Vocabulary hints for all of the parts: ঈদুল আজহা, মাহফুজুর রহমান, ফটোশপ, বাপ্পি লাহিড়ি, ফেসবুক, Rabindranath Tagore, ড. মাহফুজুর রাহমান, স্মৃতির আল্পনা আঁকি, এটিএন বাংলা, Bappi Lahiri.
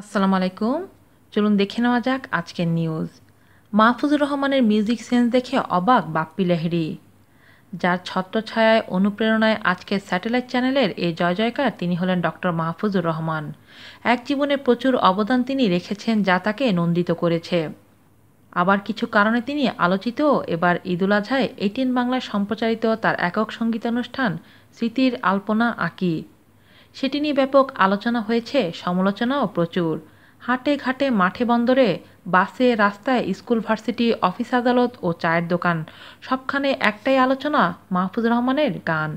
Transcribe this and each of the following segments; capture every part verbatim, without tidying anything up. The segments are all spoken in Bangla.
আসসালামু আলাইকুম। চলুন দেখে নেওয়া যাক আজকের নিউজ। মাহফুজুর রহমানের মিউজিক সেন্স দেখে অবাক বাপ্পি লাহিড়ি। যার ছত্রছায়ায় অনুপ্রেরণায় আজকের স্যাটেলাইট চ্যানেলের এই জয় জয়কার তিনি হলেন ডক্টর মাহফুজুর রহমান। এক জীবনে প্রচুর অবদান তিনি রেখেছেন, যা তাকে নন্দিত করেছে। আবার কিছু কারণে তিনি আলোচিত। এবার ঈদুল আজহায় এটিএন বাংলায় সম্প্রচারিত তার একক সঙ্গীতানুষ্ঠান স্মৃতির আলপনা আঁকি, সেটি নিয়ে ব্যাপক আলোচনা হয়েছে, সমালোচনাও প্রচুর। হাটে ঘাটে, মাঠে বন্দরে, বাসে, রাস্তায়, স্কুল, ভার্সিটি, অফিস, আদালত ও চায়ের দোকান, সবখানে একটাই আলোচনা, মাহফুজুর রহমানের গান।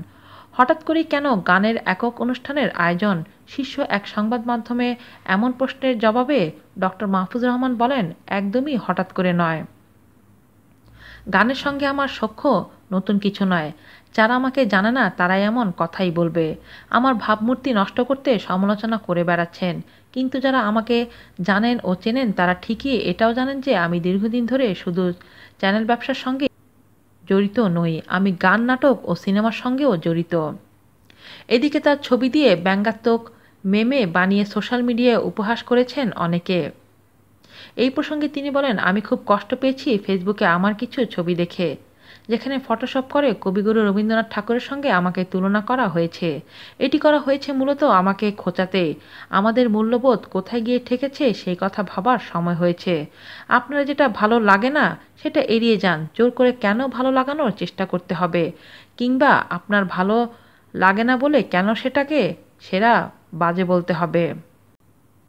হঠাৎ করেই কেন গানের একক অনুষ্ঠানের আয়োজন, শীর্ষ এক সংবাদ মাধ্যমে এমন প্রশ্নের জবাবে ডক্টর মাহফুজুর রহমান বলেন, একদমই হঠাৎ করে নয়। গানের সঙ্গে আমার সখ্য নতুন কিছু নয়। যারা আমাকে জানে না তারাই এমন কথাই বলবে। আমার ভাবমূর্তি নষ্ট করতে সমালোচনা করে বেড়াচ্ছেন, কিন্তু যারা আমাকে জানেন ও চেনেন তারা ঠিকই এটাও জানেন যে আমি দীর্ঘদিন ধরে শুধু চ্যানেল ব্যবসার সঙ্গে জড়িত নই, আমি গান, নাটক ও সিনেমার সঙ্গেও জড়িত। এদিকে তার ছবি দিয়ে ব্যঙ্গাত্মক মেমে বানিয়ে সোশ্যাল মিডিয়ায় উপহাস করেছেন অনেকে। এই প্রসঙ্গে তিনি বলেন, আমি খুব কষ্ট পেয়েছি ফেসবুকে আমার কিছু ছবি দেখে, যেখানে ফটোশপ করে কবিগুরু রবীন্দ্রনাথ ঠাকুরের সঙ্গে আমাকে তুলনা করা হয়েছে। এটি করা হয়েছে মূলত আমাকে খোঁচাতে। আমাদের মূল্যবোধ কোথায় গিয়ে ঠেকেছে সেই কথা ভাবার সময় হয়েছে। আপনারা যেটা ভালো লাগে না সেটা এড়িয়ে যান। জোর করে কেন ভালো লাগানোর চেষ্টা করতে হবে, কিংবা আপনার ভালো লাগে না বলে কেন সেটাকে সেরা বাজে বলতে হবে।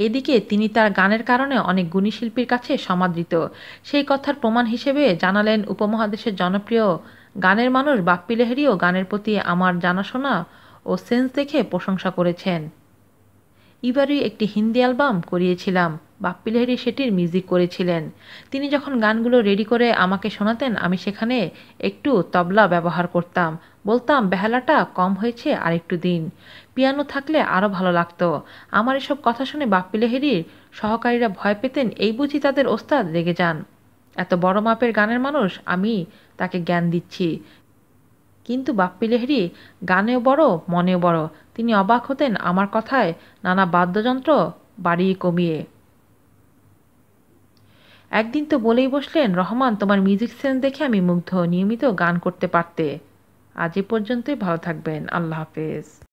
এদিকে তিনি তার গানের কারণে অনেক গুণী শিল্পীর কাছে সমাদৃত। সেই কথার প্রমাণ হিসেবে জানালেন উপমহাদেশের জনপ্রিয় গানের মানুষ বাপ্পি লাহিড়িও গানের প্রতি আমার জানাশোনা ও সেন্স দেখে প্রশংসা করেছেন। এবারই একটি হিন্দি অ্যালবাম করিয়েছিলাম, বাপ্পি লাহিড়ি সেটির মিউজিক করেছিলেন। তিনি যখন গানগুলো রেডি করে আমাকে শোনাতেন, আমি সেখানে একটু তবলা ব্যবহার করতাম, বলতাম বেহালাটা কম হয়েছে আরেকটু দিন, পিয়ানো থাকলে আরও ভালো লাগতো। আমার এসব কথা শুনে বাপ্পি লাহিড়ির সহকারীরা ভয় পেতেন, এই বুঝি তাদের ওস্তাদ, রেগে যান। এত বড় মাপের গানের মানুষ, আমি তাকে জ্ঞান দিচ্ছি, কিন্তু বাপ্পি লাহিড়ি গানেও বড়, মনেও বড়। তিনি অবাক হতেন আমার কথায় নানা বাদ্যযন্ত্র বাড়িয়ে কমিয়ে। একদিন তো বলেই বসলেন, রহমান তোমার মিউজিক সেন্স দেখে আমি মুগ্ধ, নিয়মিত গান করতে পারতে। আজ এ পর্যন্তই, ভালো থাকবেন, আল্লাহ হাফেজ।